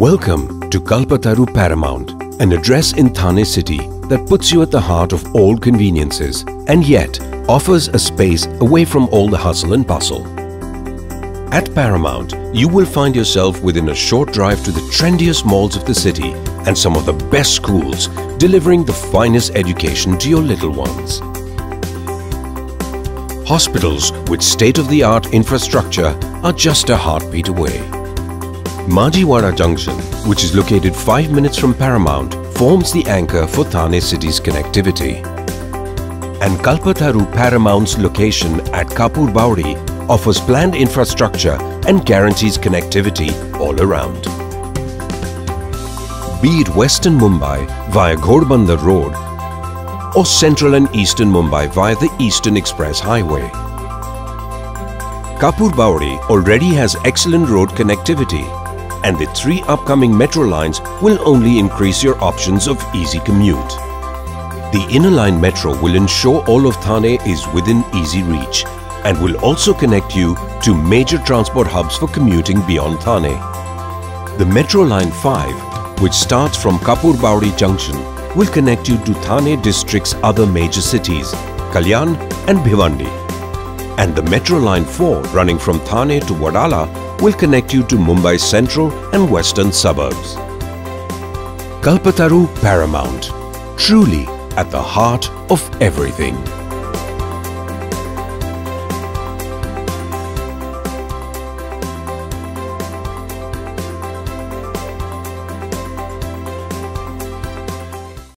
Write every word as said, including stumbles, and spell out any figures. Welcome to Kalpataru Paramount, an address in Thane City that puts you at the heart of all conveniences and yet offers a space away from all the hustle and bustle. At Paramount, you will find yourself within a short drive to the trendiest malls of the city and some of the best schools, delivering the finest education to your little ones. Hospitals with state-of-the-art infrastructure are just a heartbeat away. Majiwada Junction, which is located five minutes from Paramount, forms the anchor for Thane City's connectivity. And Kalpataru Paramount's location at Kapurbawdi offers planned infrastructure and guarantees connectivity all around. Be it Western Mumbai via Ghorbandar Road or Central and Eastern Mumbai via the Eastern Express Highway. Kapurbawdi already has excellent road connectivity, and the three upcoming metro lines will only increase your options of easy commute. The Inner Line Metro will ensure all of Thane is within easy reach and will also connect you to major transport hubs for commuting beyond Thane. The Metro Line five, which starts from Kapurbawdi Junction, will connect you to Thane district's other major cities, Kalyan and Bhivandi. And the Metro Line four, running from Thane to Wadala, will connect you to Mumbai's central and western suburbs. Kalpataru Paramount, truly at the heart of everything.